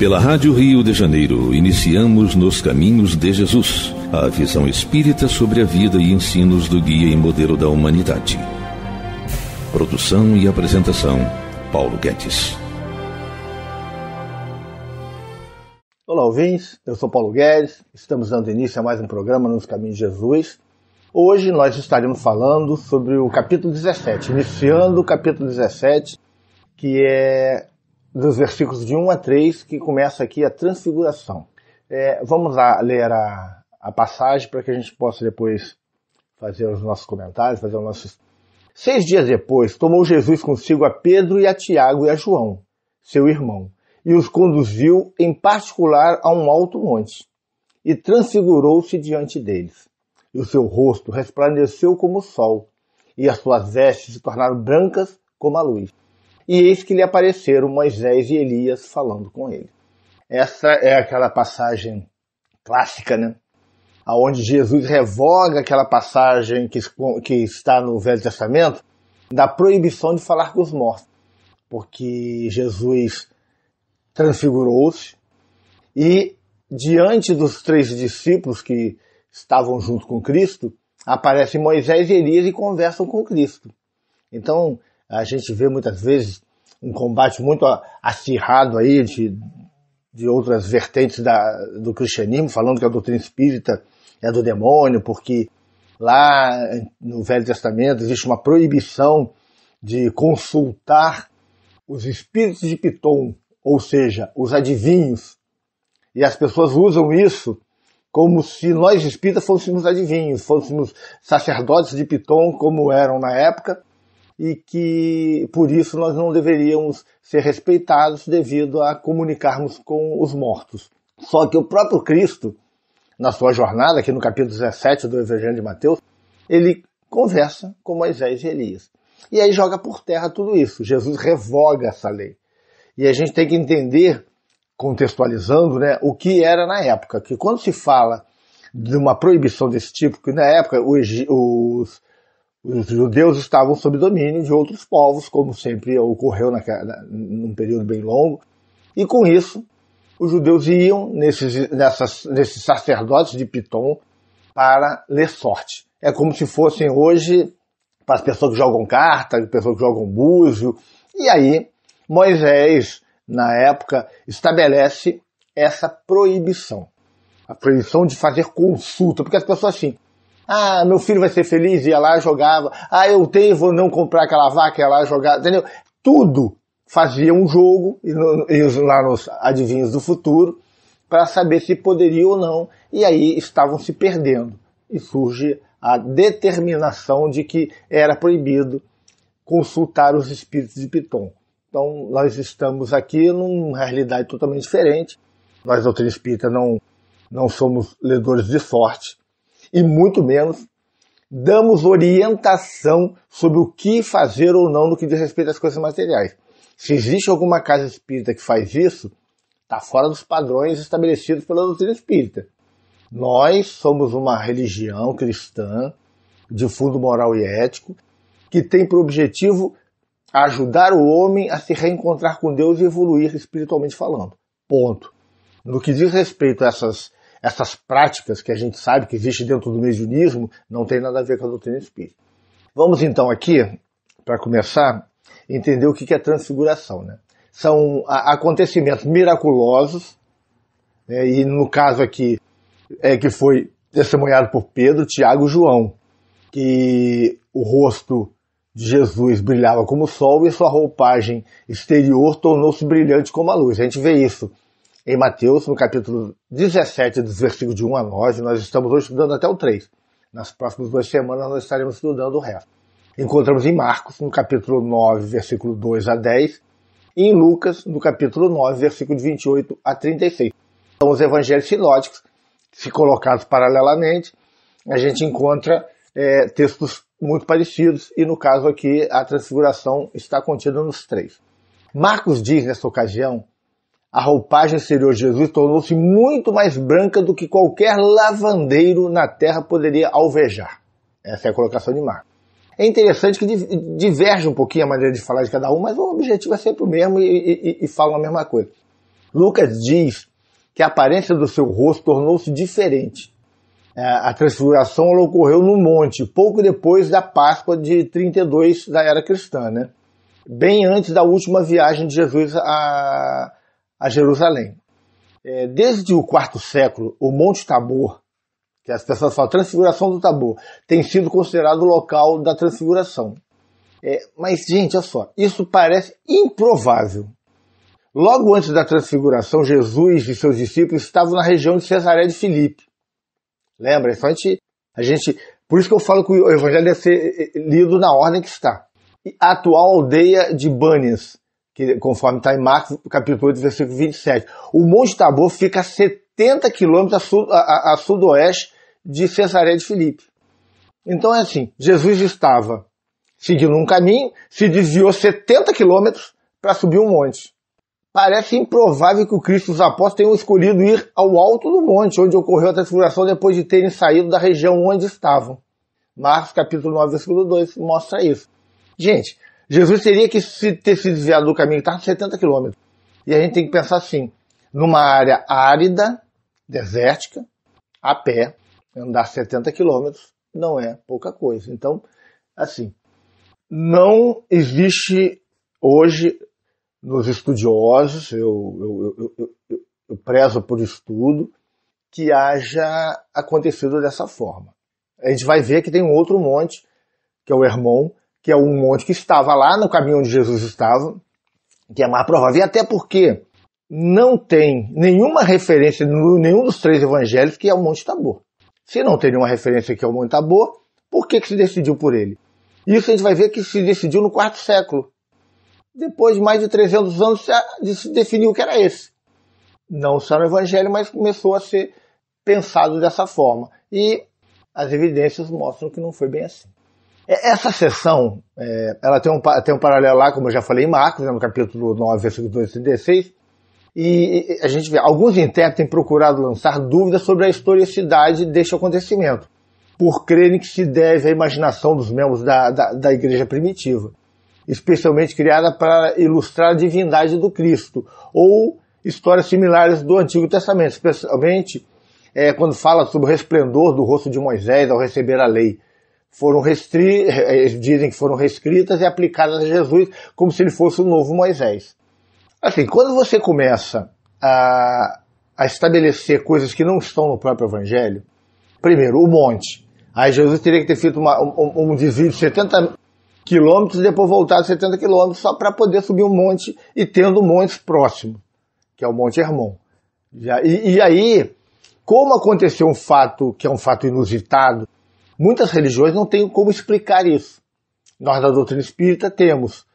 Pela Rádio Rio de Janeiro, iniciamos Nos Caminhos de Jesus, a visão espírita sobre a vida e ensinos do guia e modelo da humanidade. Produção e apresentação, Paulo Guedes. Olá, ouvintes. Eu sou Paulo Guedes. Estamos dando início a mais um programa Nos Caminhos de Jesus. Hoje nós estaremos falando sobre o capítulo 17, iniciando o capítulo 17, que é dos versículos de 1 a 3, que começa aqui a transfiguração. Vamos ler a passagem para que a gente possa depois fazer os nossos comentários, fazer os nossos... 6 dias depois, tomou Jesus consigo a Pedro e a Tiago e a João, seu irmão, e os conduziu em particular a um alto monte, e transfigurou-se diante deles. E o seu rosto resplandeceu como o sol, e as suas vestes se tornaram brancas como a luz. E eis que lhe apareceram Moisés e Elias falando com ele. Essa é aquela passagem clássica, né? Onde Jesus revoga aquela passagem que está no Velho Testamento da proibição de falar com os mortos. Porque Jesus transfigurou-se e, diante dos 3 discípulos que estavam junto com Cristo, aparecem Moisés e Elias e conversam com Cristo. Então, a gente vê muitas vezes um combate muito acirrado aí de outras vertentes do cristianismo, falando que a doutrina espírita é do demônio, porque lá no Velho Testamento existe uma proibição de consultar os espíritos de Pitom, ou seja, os adivinhos. E as pessoas usam isso como se nós espíritas fôssemos adivinhos, fôssemos sacerdotes de Pitom, como eram na época, e que por isso nós não deveríamos ser respeitados devido a comunicarmos com os mortos. Só que o próprio Cristo, na sua jornada, aqui no capítulo 17 do Evangelho de Mateus, ele conversa com Moisés e Elias. E aí joga por terra tudo isso. Jesus revoga essa lei. E a gente tem que entender, contextualizando, né, o que era na época. Que quando se fala de uma proibição desse tipo, que na época os judeus estavam sob domínio de outros povos, como sempre ocorreu num período bem longo, e com isso os judeus iam nesses sacerdotes de Pitom para ler sorte. É como se fossem hoje para as pessoas que jogam carta, as pessoas que jogam búzio, e aí Moisés, na época, estabelece essa proibição. A proibição de fazer consulta, porque as pessoas assim, meu filho vai ser feliz, ia lá, jogava, eu tenho, vou não comprar aquela vaca, ia lá, jogava, entendeu? Tudo fazia um jogo, e lá nos adivinhos do futuro, para saber se poderia ou não, e aí estavam se perdendo. E surge a determinação de que era proibido consultar os espíritos de Pitom. Então, nós estamos aqui numa realidade totalmente diferente. Nós, doutrina espírita, não somos ledores de sorte, e muito menos damos orientação sobre o que fazer ou não no que diz respeito às coisas materiais. Se existe alguma casa espírita que faz isso, está fora dos padrões estabelecidos pela doutrina espírita. Nós somos uma religião cristã de fundo moral e ético que tem por objetivo ajudar o homem a se reencontrar com Deus e evoluir espiritualmente falando. Ponto. No que diz respeito a essas práticas que a gente sabe que existe dentro do mediunismo, não tem nada a ver com a doutrina espírita. Vamos então aqui, para começar, entender o que é transfiguração, né? São acontecimentos miraculosos, né? E no caso aqui, que foi testemunhado por Pedro, Tiago e João, que o rosto de Jesus brilhava como o sol e sua roupagem exterior tornou-se brilhante como a luz. A gente vê isso em Mateus, no capítulo 17, dos versículos de 1 a 9. Nós estamos hoje estudando até o 3. Nas próximas 2 semanas nós estaremos estudando o resto. Encontramos em Marcos, no capítulo 9, versículo 2 a 10, e em Lucas, no capítulo 9, versículo de 28 a 36. São os evangelhos sinóticos, se colocados paralelamente, a gente encontra textos muito parecidos, e no caso aqui a transfiguração está contida nos 3. Marcos diz nessa ocasião: a roupagem exterior de Jesus tornou-se muito mais branca do que qualquer lavandeiro na terra poderia alvejar. Essa é a colocação de Marcos. É interessante que diverge um pouquinho a maneira de falar de cada um, mas o objetivo é sempre o mesmo e falam a mesma coisa. Lucas diz que a aparência do seu rosto tornou-se diferente. A transfiguração ocorreu no monte, pouco depois da Páscoa de 32 da Era Cristã, né? Bem antes da última viagem de Jesus a Jerusalém. Desde o quarto século, o Monte Tabor, que é a transfiguração do Tabor, tem sido considerado o local da transfiguração. Mas, gente, olha só, isso parece improvável. Logo antes da transfiguração, Jesus e seus discípulos estavam na região de Cesareia de Filipe. Lembra? Só a gente, por isso que eu falo que o Evangelho deve ser lido na ordem que está. A atual aldeia de Bânias, que conforme está em Marcos, capítulo 8, versículo 27. O Monte Tabor fica a 70 quilômetros a sudoeste de Cesareia de Filipe. Então é assim, Jesus estava seguindo um caminho, se desviou 70 quilômetros para subir um monte. Parece improvável que o Cristo e os apóstolos tenham escolhido ir ao alto do monte, onde ocorreu a transfiguração, depois de terem saído da região onde estavam. Marcos capítulo 9, versículo 2 mostra isso. Gente, Jesus teria que ter se desviado do caminho, estava 70 quilômetros. E a gente tem que pensar assim, numa área árida, desértica, a pé, andar 70 quilômetros não é pouca coisa. Então, assim, não existe hoje... nos estudiosos, eu prezo por estudo, que haja acontecido dessa forma. A gente vai ver que tem um outro monte, que é o Hermon, que é um monte que estava lá no caminho onde Jesus estava, que é mais provável, e até porque não tem nenhuma referência em nenhum dos três evangelhos que é o Monte Tabor. Se não tem nenhuma referência que é o Monte Tabor, por que se decidiu por ele? Isso a gente vai ver que se decidiu no quarto século. Depois de mais de 300 anos se definiu que era esse. Não só no Evangelho, mas começou a ser pensado dessa forma. E as evidências mostram que não foi bem assim. Essa sessão, ela tem um paralelo lá, como eu já falei, em Marcos, no capítulo 9, versículo 2 e 36. E a gente vê, alguns intérpretes têm procurado lançar dúvidas sobre a historicidade deste acontecimento, por crerem que se deve à imaginação dos membros da igreja primitiva, especialmente criada para ilustrar a divindade do Cristo, ou histórias similares do Antigo Testamento, especialmente quando fala sobre o resplendor do rosto de Moisés ao receber a lei. Dizem que foram reescritas e aplicadas a Jesus como se ele fosse o novo Moisés. Assim, quando você começa a estabelecer coisas que não estão no próprio Evangelho, primeiro, o monte. Aí Jesus teria que ter feito um desvio de 70 quilômetros e depois voltar 70 quilômetros só para poder subir um monte e tendo montes próximos, que é o Monte Hermon. E aí, como aconteceu um fato que é um fato inusitado, muitas religiões não têm como explicar isso. Nós da doutrina espírita temos.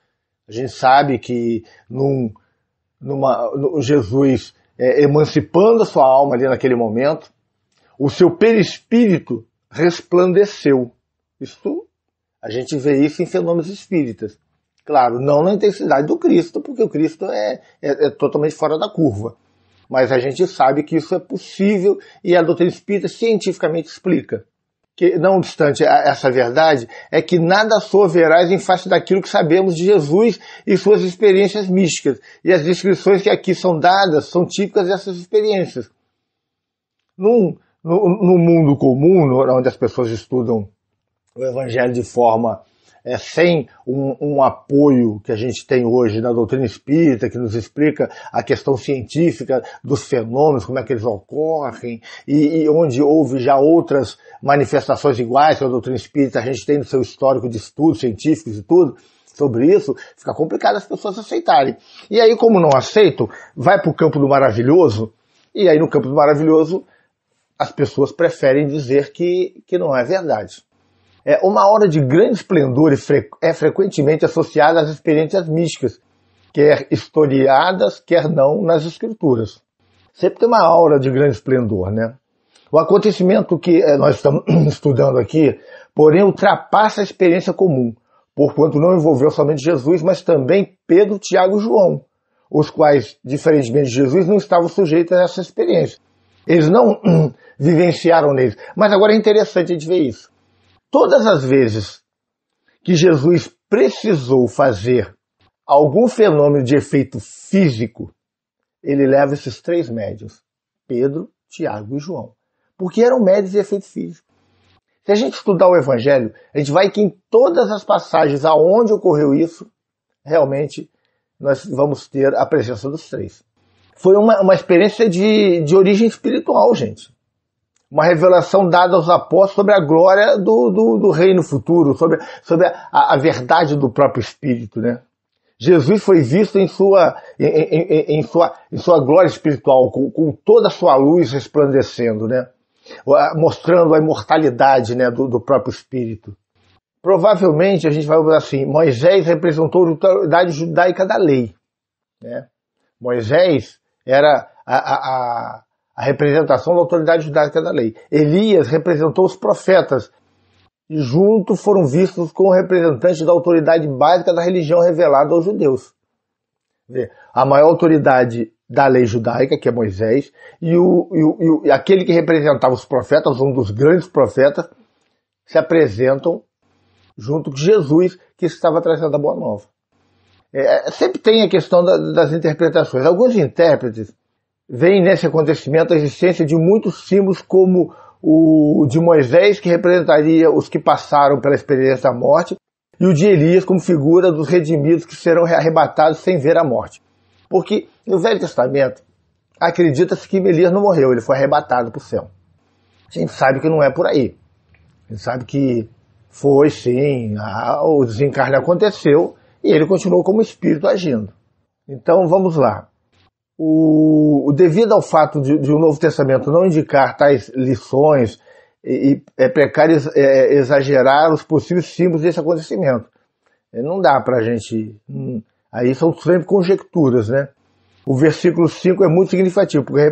A gente sabe que Jesus emancipando a sua alma ali naquele momento, o seu perispírito resplandeceu. Isso a gente vê isso em fenômenos espíritas. Claro, não na intensidade do Cristo, porque o Cristo é totalmente fora da curva. Mas a gente sabe que isso é possível e a doutrina espírita cientificamente explica. Que, não obstante essa verdade, é que nada soberás em face daquilo que sabemos de Jesus e suas experiências místicas. E as descrições que aqui são dadas são típicas dessas experiências. No mundo comum, onde as pessoas estudam o Evangelho de forma sem um apoio que a gente tem hoje na doutrina espírita, que nos explica a questão científica dos fenômenos, como é que eles ocorrem, e onde houve já outras manifestações iguais que a doutrina espírita, a gente tem no seu histórico de estudos científicos e tudo, sobre isso, fica complicado as pessoas aceitarem. E aí, como não aceitam, vai para o campo do maravilhoso, e aí no campo do maravilhoso as pessoas preferem dizer que não é verdade. Uma hora de grande esplendor é frequentemente associada às experiências místicas, quer historiadas, quer não, nas escrituras. Sempre tem uma aura de grande esplendor, né? O acontecimento que nós estamos estudando aqui, porém, ultrapassa a experiência comum, porquanto não envolveu somente Jesus, mas também Pedro, Tiago e João, os quais, diferentemente de Jesus, não estavam sujeitos a essa experiência. Eles não vivenciaram neles. Mas agora é interessante a gente ver isso. Todas as vezes que Jesus precisou fazer algum fenômeno de efeito físico, ele leva esses três médios, Pedro, Tiago e João, porque eram médios de efeito físico. Se a gente estudar o Evangelho, a gente vai que em todas as passagens aonde ocorreu isso, realmente nós vamos ter a presença dos três. Foi uma experiência de origem espiritual, gente. Uma revelação dada aos apóstolos sobre a glória do reino futuro, sobre a verdade do próprio Espírito, né? Jesus foi visto em sua glória espiritual, com toda a sua luz resplandecendo, né? Mostrando a imortalidade, né, do próprio Espírito. Provavelmente, a gente vai usar assim, Moisés representou a autoridade judaica da lei, né? Moisés era a representação da autoridade judaica da lei. Elias representou os profetas e junto foram vistos como representantes da autoridade básica da religião revelada aos judeus. A maior autoridade da lei judaica, que é Moisés, e aquele que representava os profetas, um dos grandes profetas, se apresentam junto com Jesus, que estava trazendo a Boa Nova. Sempre tem a questão das interpretações. Alguns intérpretes veem nesse acontecimento a existência de muitos símbolos, como o de Moisés, que representaria os que passaram pela experiência da morte, e o de Elias como figura dos redimidos que serão arrebatados sem ver a morte. Porque no Velho Testamento acredita-se que Elias não morreu, ele foi arrebatado para o céu. A gente sabe que não é por aí. A gente sabe que foi sim, o desencarne aconteceu e ele continuou como espírito agindo. Então vamos lá. Devido ao fato de o Novo Testamento não indicar tais lições e exagerar os possíveis símbolos desse acontecimento, não dá para a gente... Aí são sempre conjecturas, né? O versículo 5 é muito significativo, porque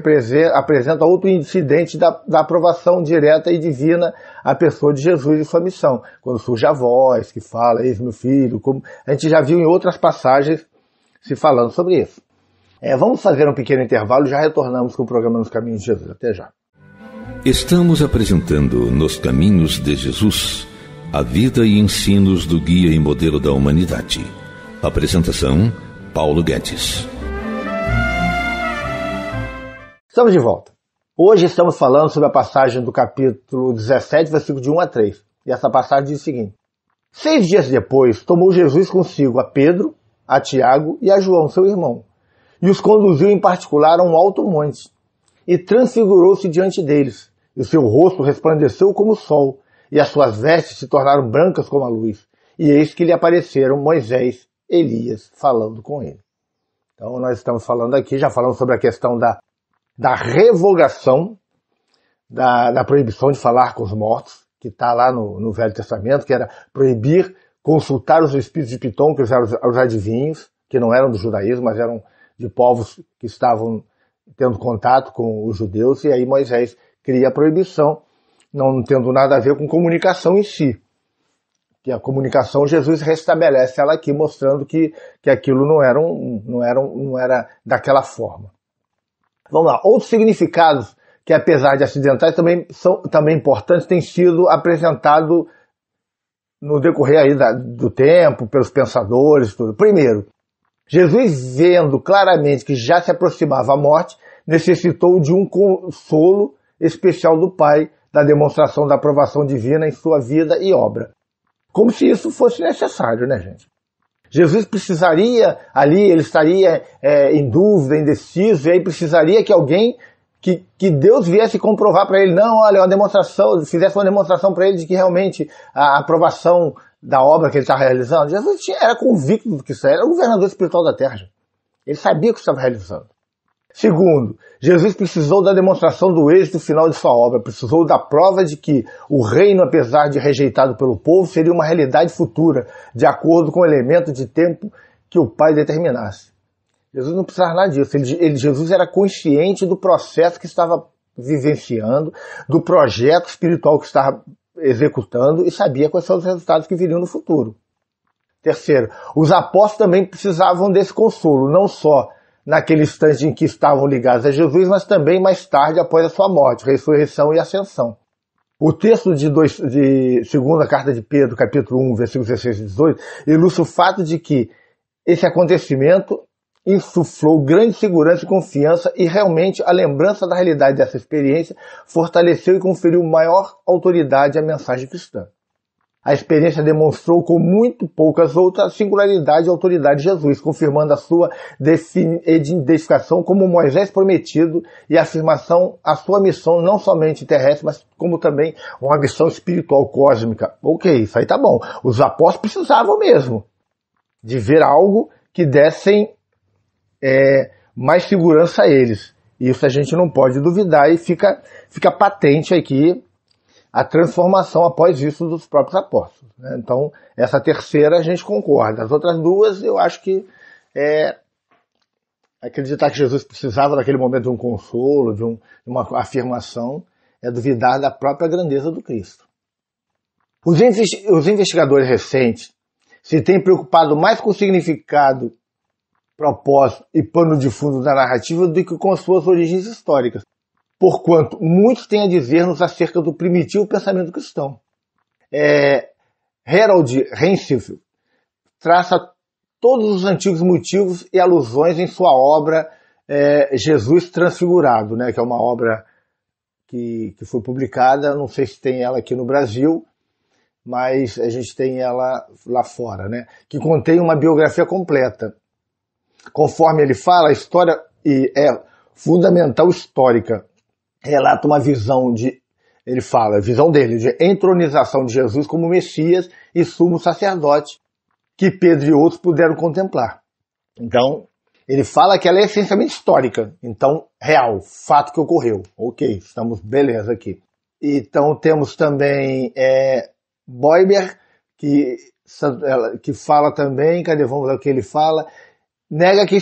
apresenta outro incidente da aprovação direta e divina à pessoa de Jesus e sua missão. Quando surge a voz que fala, eis meu filho, como a gente já viu em outras passagens se falando sobre isso. Vamos fazer um pequeno intervalo e já retornamos com o programa Nos Caminhos de Jesus. Até já. Estamos apresentando Nos Caminhos de Jesus, a vida e ensinos do guia e modelo da humanidade. Apresentação, Paulo Guedes. Estamos de volta. Hoje estamos falando sobre a passagem do capítulo 17, versículo de 1 a 3. E essa passagem diz o seguinte: 6 dias depois, tomou Jesus consigo a Pedro, a Tiago e a João, seu irmão, e os conduziu em particular a um alto monte, e transfigurou-se diante deles, e o seu rosto resplandeceu como o sol, e as suas vestes se tornaram brancas como a luz, e eis que lhe apareceram Moisés, Elias, falando com ele. Então nós estamos falando aqui, já falamos sobre a questão da revogação da proibição de falar com os mortos, que está lá no Velho Testamento, que era proibir consultar os espíritos de Pitom, que eram os adivinhos, que não eram do judaísmo, mas eram de povos que estavam tendo contato com os judeus, e aí Moisés cria a proibição, não tendo nada a ver com comunicação em si. Que a comunicação, Jesus restabelece ela aqui, mostrando que aquilo não era daquela forma. Vamos lá, outros significados que, apesar de acidentais, também importantes, têm sido apresentados no decorrer aí do tempo, pelos pensadores, tudo. Primeiro, Jesus, vendo claramente que já se aproximava a morte, necessitou de um consolo especial do Pai, da demonstração da aprovação divina em sua vida e obra. Como se isso fosse necessário, né, gente? Jesus precisaria ali, ele estaria em dúvida, indeciso, e aí precisaria que alguém, que Deus viesse comprovar para ele, não, olha, fizesse uma demonstração para ele de que realmente a aprovação da obra que ele estava realizando. Jesus era convicto do que isso era, o governador espiritual da terra. Ele sabia o que estava realizando. Segundo, Jesus precisou da demonstração do êxito final de sua obra, precisou da prova de que o reino, apesar de rejeitado pelo povo, seria uma realidade futura, de acordo com o elemento de tempo que o Pai determinasse. Jesus não precisava nada disso. Jesus era consciente do processo que estava vivenciando, do projeto espiritual que estava executando, e sabia quais são os resultados que viriam no futuro. Terceiro, os apóstolos também precisavam desse consolo, não só naquele instante em que estavam ligados a Jesus, mas também mais tarde, após a sua morte, ressurreição e ascensão. O texto de segunda carta de Pedro, capítulo 1, versículos 16 e 18, ilustra o fato de que esse acontecimento insuflou grande segurança e confiança, e realmente a lembrança da realidade dessa experiência fortaleceu e conferiu maior autoridade à mensagem cristã. A experiência demonstrou com muito poucas outras a singularidade e autoridade de Jesus, confirmando a sua identificação como Moisés prometido e a afirmação a sua missão não somente terrestre, mas como também uma missão espiritual cósmica. Ok, isso aí tá bom. Os apóstolos precisavam mesmo de ver algo que dessem mais segurança a eles. Isso a gente não pode duvidar, e fica patente aqui a transformação após isso dos próprios apóstolos, né? Então, essa terceira a gente concorda. As outras duas, eu acho que acreditar que Jesus precisava naquele momento de um consolo, de uma afirmação, é duvidar da própria grandeza do Cristo. Os investigadores recentes se têm preocupado mais com o significado, propósito e pano de fundo da narrativa do que com suas origens históricas, porquanto muitos têm a dizer-nos acerca do primitivo pensamento cristão. Harold Hensifel traça todos os antigos motivos e alusões em sua obra Jesus Transfigurado, né, que é uma obra que foi publicada, não sei se tem ela aqui no Brasil, mas a gente tem ela lá fora, né, que contém uma biografia completa. Conforme ele fala, a história é fundamental histórica. Relata uma visão de entronização de Jesus como Messias e sumo sacerdote, que Pedro e outros puderam contemplar. Então, ele fala que ela é essencialmente histórica, então real, fato que ocorreu. Ok, estamos beleza aqui. Então temos também Boiber, que fala também, cadê, vamos ver o que ele fala, nega que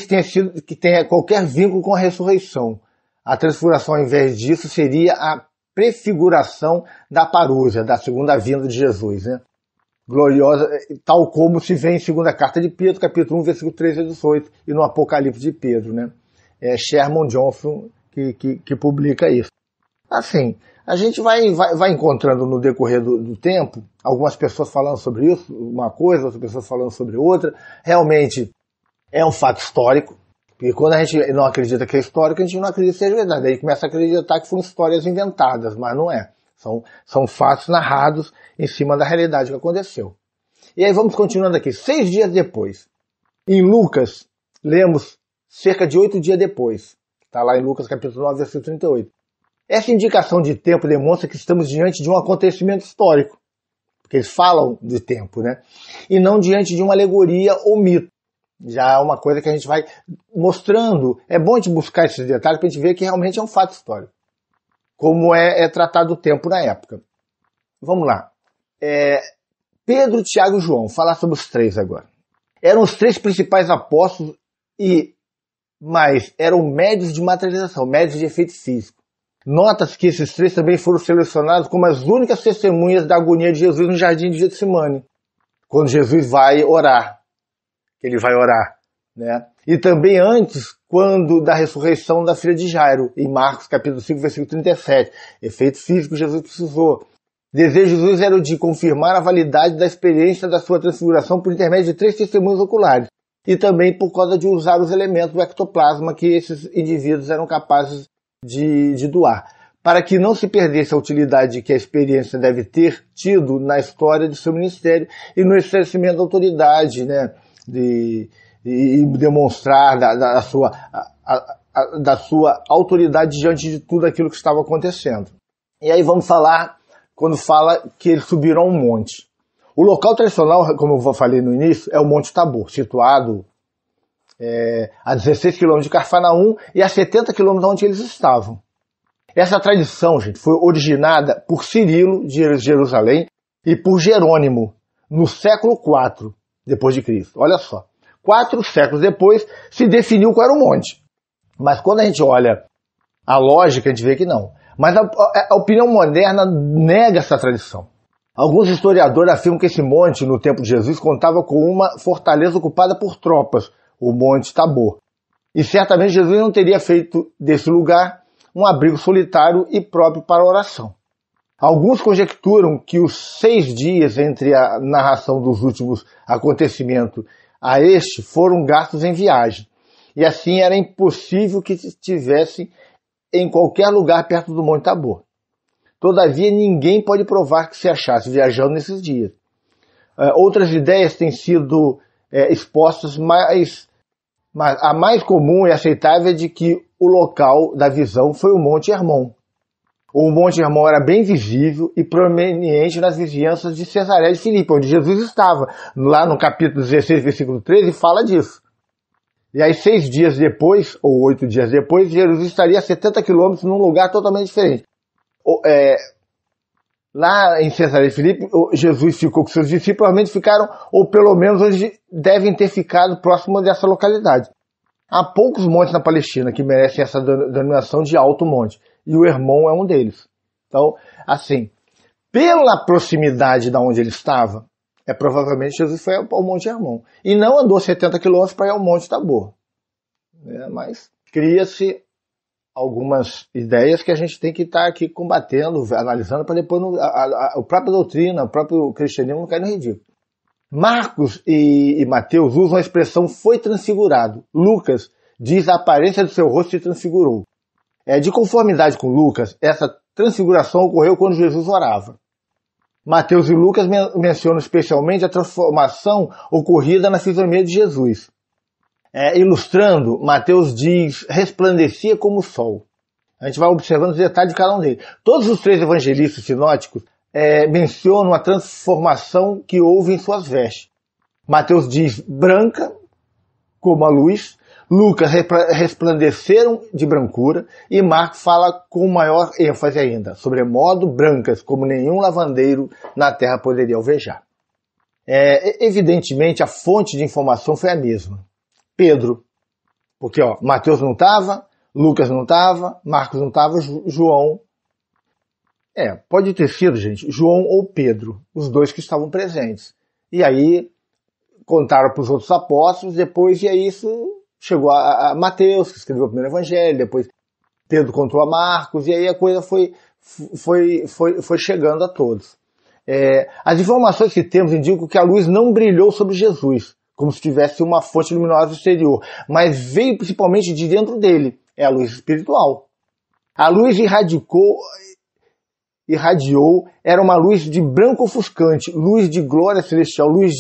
tenha qualquer vínculo com a ressurreição. A transfiguração, ao invés disso, seria a prefiguração da parousia, da segunda vinda de Jesus, né? Gloriosa, tal como se vê em 2 Carta de Pedro, capítulo 1, versículo 13 a 18, e no Apocalipse de Pedro, né? É Sherman Johnson que publica isso. Assim, a gente vai encontrando no decorrer do tempo, algumas pessoas falando sobre isso, uma coisa, outras pessoas falando sobre outra. Realmente é um fato histórico. E quando a gente não acredita que é histórico, a gente não acredita que seja verdade. Aí começa a acreditar que foram histórias inventadas, mas não é. São fatos narrados em cima da realidade que aconteceu. E aí vamos continuando aqui. 6 dias depois, em Lucas, lemos cerca de 8 dias depois. Está lá em Lucas capítulo 9, versículo 38. Essa indicação de tempo demonstra que estamos diante de um acontecimento histórico, porque eles falam de tempo, né? E não diante de uma alegoria ou mito. Já é uma coisa que a gente vai mostrando. É bom a gente buscar esses detalhes para a gente ver que realmente é um fato histórico, como é tratado o tempo na época. Vamos lá. Pedro, Tiago e João. Falar sobre os três agora. Eram os três principais apóstolos, mas eram médios de materialização, médios de efeito físico. Nota-se que esses três também foram selecionados como as únicas testemunhas da agonia de Jesus no jardim de Getsemane, quando Jesus vai orar. Ele vai orar, né? E também antes, quando da ressurreição da filha de Jairo, em Marcos capítulo 5, versículo 37. Efeito físico, Jesus precisou. O desejo de Jesus era o de confirmar a validade da experiência da sua transfiguração por intermédio de 3 testemunhos oculares. E também por causa de usar os elementos do ectoplasma que esses indivíduos eram capazes de doar, para que não se perdesse a utilidade que a experiência deve ter tido na história do seu ministério e no estabelecimento da autoridade, né? E demonstrar da sua autoridade diante de tudo aquilo que estava acontecendo. E aí vamos falar, quando fala que eles subiram um monte. O local tradicional, como eu falei no início, é o Monte Tabor, situado a 16 quilômetros de Cafarnaum e a 70 quilômetros de onde eles estavam. Essa tradição, gente, foi originada por Cirilo de Jerusalém e por Jerônimo, no século IV. Depois de Cristo. Olha só, 4 séculos depois se definiu qual era o monte. Mas quando a gente olha a lógica, a gente vê que não. Mas a opinião moderna nega essa tradição. Alguns historiadores afirmam que esse monte, no tempo de Jesus, contava com uma fortaleza ocupada por tropas, o Monte Tabor. E certamente Jesus não teria feito desse lugar um abrigo solitário e próprio para a oração. Alguns conjecturam que os 6 dias entre a narração dos últimos acontecimentos a este foram gastos em viagem, E assim era impossível que estivessem em qualquer lugar perto do Monte Tabor. Todavia, ninguém pode provar que se achasse viajando nesses dias. Outras ideias têm sido expostas, mas a mais comum e aceitável é de que o local da visão foi o Monte Hermon. O Monte Hermon era bem visível e prominente nas vizinhanças de Cesareia de Filipe, onde Jesus estava. Lá no capítulo 16, versículo 13, fala disso. E aí, 6 dias depois, ou 8 dias depois, Jesus estaria a 70 quilômetros num lugar totalmente diferente. Lá em Cesareia de Filipe, Jesus ficou com seus discípulos, provavelmente ficaram, ou pelo menos onde devem ter ficado, próximo dessa localidade. Há poucos montes na Palestina que merecem essa denominação de alto monte, e o Hermon é um deles. Então, assim, pela proximidade de onde ele estava, provavelmente Jesus foi ao Monte Hermon e não andou 70 quilômetros para ir ao Monte Tabor. Mas cria-se algumas ideias que a gente tem que estar aqui combatendo, analisando, para depois a própria doutrina, o próprio cristianismo não cair no ridículo. Marcos e Mateus usam a expressão "foi transfigurado". Lucas diz "a aparência do seu rosto se transfigurou". De conformidade com Lucas, essa transfiguração ocorreu quando Jesus orava. Mateus e Lucas mencionam especialmente a transformação ocorrida na fisionomia de Jesus. Ilustrando, Mateus diz "resplandecia como o sol". A gente vai observando os detalhes de cada um deles. Todos os 3 evangelistas sinóticos mencionam a transformação que houve em suas vestes. Mateus diz "branca como a luz", Lucas "resplandeceram de brancura", e Marcos fala com maior ênfase ainda, sobremodo brancas, como nenhum lavandeiro na terra poderia alvejar. Evidentemente, a fonte de informação foi a mesma: Pedro. Porque Mateus não estava, Lucas não estava, Marcos não estava, João. Pode ter sido, gente, João ou Pedro, os dois que estavam presentes. E aí contaram para os outros apóstolos depois, e aí isso chegou a Mateus, que escreveu o primeiro evangelho, depois Pedro contou a Marcos, e aí a coisa foi chegando a todos. As informações que temos indicam que a luz não brilhou sobre Jesus, como se tivesse uma fonte luminosa exterior, mas veio principalmente de dentro dele. É a luz espiritual. A luz irradiou, era uma luz de branco ofuscante, luz de glória celestial, luz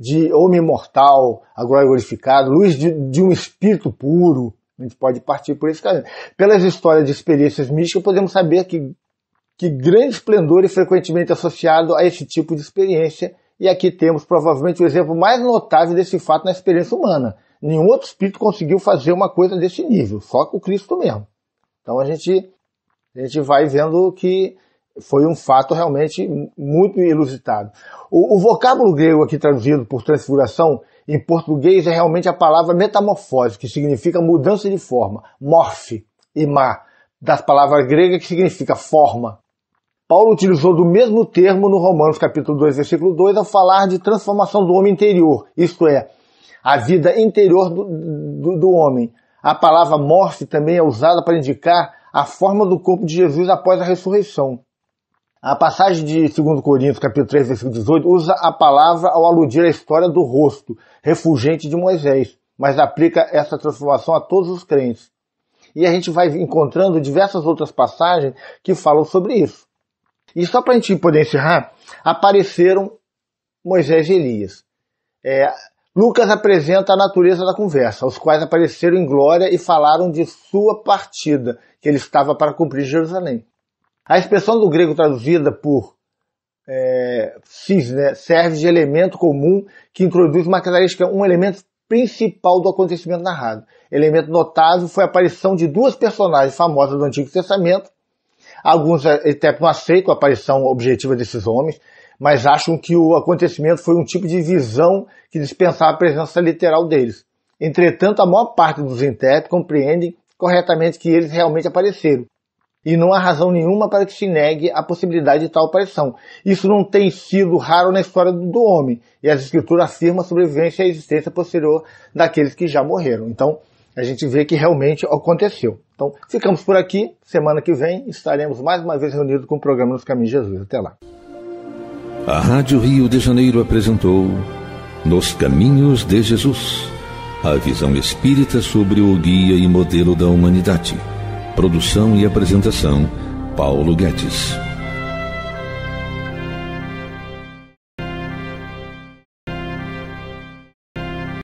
de homem imortal, agora glorificado, luz de um espírito puro. A gente pode partir por esse caminho. Pelas histórias de experiências místicas, podemos saber que grande esplendor é frequentemente associado a esse tipo de experiência, e aqui temos provavelmente o exemplo mais notável desse fato na experiência humana. Nenhum outro espírito conseguiu fazer uma coisa desse nível, só com Cristo mesmo. Então a gente vai vendo que foi um fato realmente muito inusitado. O vocábulo grego aqui traduzido por transfiguração em português é realmente a palavra metamorfose, que significa mudança de forma. Morfe e ma, das palavras gregas que significa forma. Paulo utilizou do mesmo termo no Romanos capítulo 2, versículo 2, ao falar de transformação do homem interior, isto é, a vida interior do homem. A palavra morfe também é usada para indicar a forma do corpo de Jesus após a ressurreição. A passagem de 2 Coríntios, capítulo 3, versículo 18, usa a palavra ao aludir à história do rosto refulgente de Moisés, mas aplica essa transformação a todos os crentes. E a gente vai encontrando diversas outras passagens que falam sobre isso. E só para a gente poder encerrar, apareceram Moisés e Elias. Lucas apresenta a natureza da conversa, os quais apareceram em glória e falaram de sua partida, que ele estava para cumprir Jerusalém. A expressão do grego traduzida por cisne serve de elemento comum que introduz uma característica, um elemento principal do acontecimento narrado. Elemento notável foi a aparição de 2 personagens famosas do Antigo Testamento. Alguns até não aceitam a aparição objetiva desses homens, mas acham que o acontecimento foi um tipo de visão que dispensava a presença literal deles. Entretanto, a maior parte dos intérpretes compreendem corretamente que eles realmente apareceram, e não há razão nenhuma para que se negue a possibilidade de tal aparição. Isso não tem sido raro na história do homem, e as escrituras afirmam a sobrevivência e a existência posterior daqueles que já morreram. Então, a gente vê que realmente aconteceu. Então, ficamos por aqui. Semana que vem estaremos mais uma vez reunidos com o programa Nos Caminhos de Jesus. Até lá. A Rádio Rio de Janeiro apresentou Nos Caminhos de Jesus, a visão espírita sobre o guia e modelo da humanidade. Produção e apresentação, Paulo Guedes.